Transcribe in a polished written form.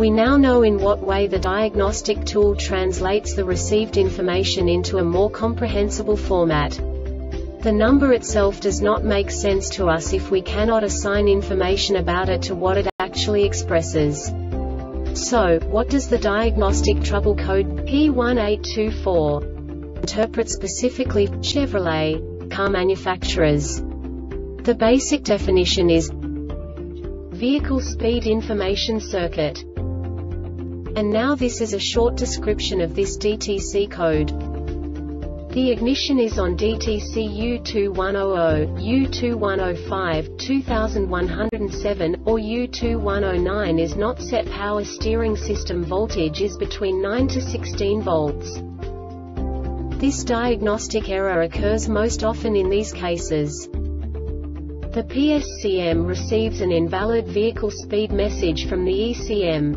We now know in what way the diagnostic tool translates the received information into a more comprehensible format. The number itself does not make sense to us if we cannot assign information about it to what it actually expresses. So, what does the diagnostic trouble code P1824 interpret specifically for Chevrolet car manufacturers? The basic definition is vehicle speed information circuit. And now this is a short description of this DTC code. The ignition is on DTC U2100, U2105, 2107, or U2109 is not set. Power steering system voltage is between 9 to 16 volts. This diagnostic error occurs most often in these cases. The PSCM receives an invalid vehicle speed message from the ECM.